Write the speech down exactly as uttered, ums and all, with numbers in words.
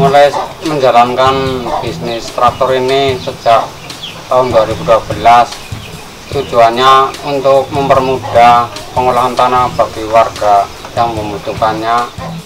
mulai menjalankan bisnis traktor ini sejak tahun dua ribu dua belas. Tujuannya untuk mempermudah pengolahan tanah bagi warga yang membutuhkannya.